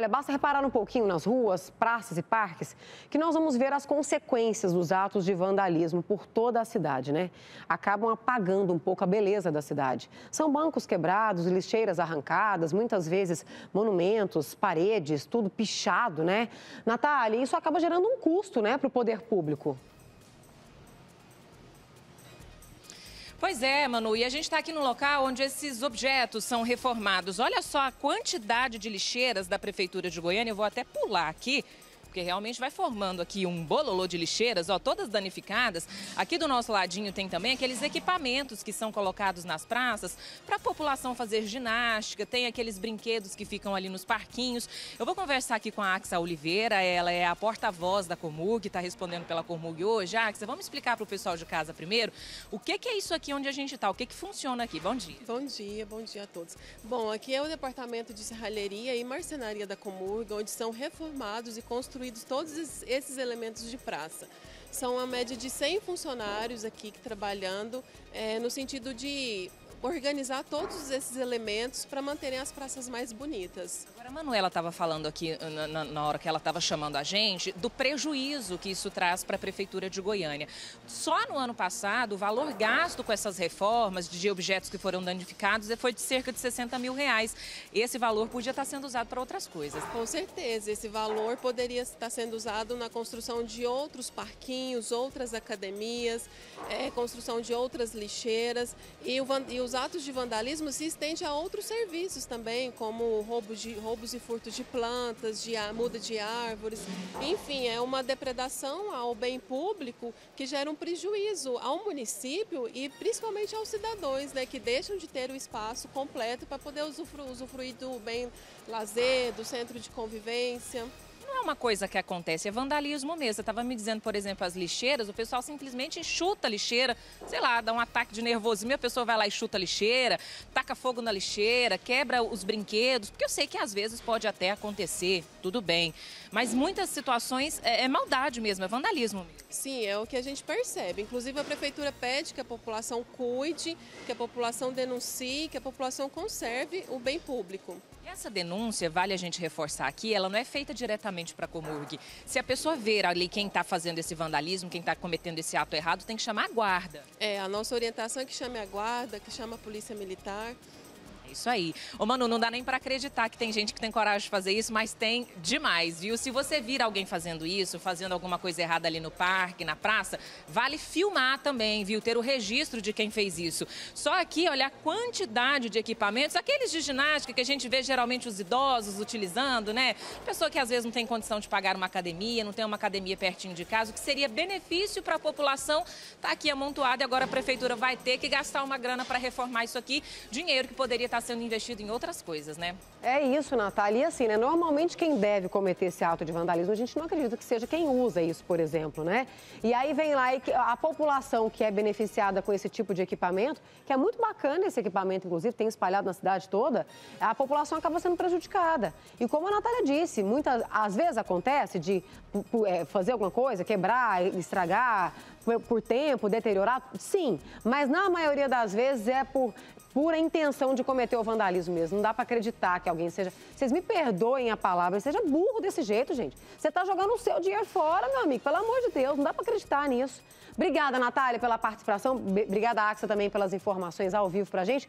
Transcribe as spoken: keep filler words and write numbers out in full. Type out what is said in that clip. Olha, basta reparar um pouquinho nas ruas, praças e parques que nós vamos ver as consequências dos atos de vandalismo por toda a cidade, né? Acabam apagando um pouco a beleza da cidade. São bancos quebrados, lixeiras arrancadas, muitas vezes monumentos, paredes, tudo pichado, né? Natália, isso acaba gerando um custo, né, para o poder público. Pois é, Manu, e a gente está aqui no local onde esses objetos são reformados. Olha só a quantidade de lixeiras da Prefeitura de Goiânia, eu vou até pular aqui, porque realmente vai formando aqui um bololô de lixeiras, ó, todas danificadas. Aqui do nosso ladinho tem também aqueles equipamentos que são colocados nas praças para a população fazer ginástica, tem aqueles brinquedos que ficam ali nos parquinhos. Eu vou conversar aqui com a Axa Oliveira, ela é a porta-voz da Comurg, está respondendo pela Comurg hoje. Axa, vamos explicar para o pessoal de casa primeiro o que, que é isso aqui onde a gente está, o que, que funciona aqui. Bom dia. Bom dia, bom dia a todos. Bom, aqui é o departamento de serralheria e marcenaria da Comurg, onde são reformados e construídos todos esses elementos de praça. São uma média de cem funcionários aqui que trabalhando é, no sentido de organizar todos esses elementos para manterem as praças mais bonitas. Agora, a Manuela estava falando aqui, na, na hora que ela estava chamando a gente, do prejuízo que isso traz para a Prefeitura de Goiânia. Só no ano passado, o valor gasto com essas reformas de objetos que foram danificados foi de cerca de sessenta mil reais. Esse valor podia estar sendo usado para outras coisas. Com certeza, esse valor poderia estar sendo usado na construção de outros parquinhos, outras academias, é, construção de outras lixeiras e o e os Os atos de vandalismo se estendem a outros serviços também, como roubos, de, roubos e furtos de plantas, de muda de árvores. Enfim, é uma depredação ao bem público que gera um prejuízo ao município e principalmente aos cidadãos, né, que deixam de ter o espaço completo para poder usufruir, usufruir do bem lazer, do centro de convivência. Não é uma coisa que acontece, é vandalismo mesmo. Você estava me dizendo, por exemplo, as lixeiras, o pessoal simplesmente chuta a lixeira, sei lá, dá um ataque de nervosismo, a pessoa vai lá e chuta a lixeira, taca fogo na lixeira, quebra os brinquedos, porque eu sei que às vezes pode até acontecer, tudo bem. Mas muitas situações é, é maldade mesmo, é vandalismo mesmo. Sim, é o que a gente percebe. Inclusive a prefeitura pede que a população cuide, que a população denuncie, que a população conserve o bem público. Essa denúncia, vale a gente reforçar aqui, ela não é feita diretamente para a Comurg. Se a pessoa ver ali quem está fazendo esse vandalismo, quem está cometendo esse ato errado, tem que chamar a guarda. É, a nossa orientação é que chame a guarda, que chame a polícia militar. É isso aí. Ô Manu, não dá nem para acreditar que tem gente que tem coragem de fazer isso, mas tem demais, viu? Se você vir alguém fazendo isso, fazendo alguma coisa errada ali no parque, na praça, vale filmar também, viu? Ter o registro de quem fez isso. Só aqui, olha a quantidade de equipamentos, aqueles de ginástica que a gente vê geralmente os idosos utilizando, né? Pessoa que às vezes não tem condição de pagar uma academia, não tem uma academia pertinho de casa, o que seria benefício para a população, tá aqui amontoada e agora a prefeitura vai ter que gastar uma grana para reformar isso aqui, dinheiro que poderia estar sendo investido em outras coisas, né? É isso, Natália. E assim, né? Normalmente quem deve cometer esse ato de vandalismo, a gente não acredita que seja quem usa isso, por exemplo, né? E aí vem lá e a população que é beneficiada com esse tipo de equipamento, que é muito bacana esse equipamento, inclusive, tem espalhado na cidade toda, a população acaba sendo prejudicada. E como a Natália disse, muitas, às vezes acontece de é, fazer alguma coisa, quebrar, estragar, por, por tempo, deteriorar, sim. Mas na maioria das vezes é por pura intenção de cometer o vandalismo mesmo. Não dá para acreditar que alguém seja... Vocês me perdoem a palavra, seja burro desse jeito, gente. Você tá jogando o seu dinheiro fora, meu amigo. Pelo amor de Deus, não dá para acreditar nisso. Obrigada, Natália, pela participação. Obrigada, Axa, também pelas informações ao vivo pra gente.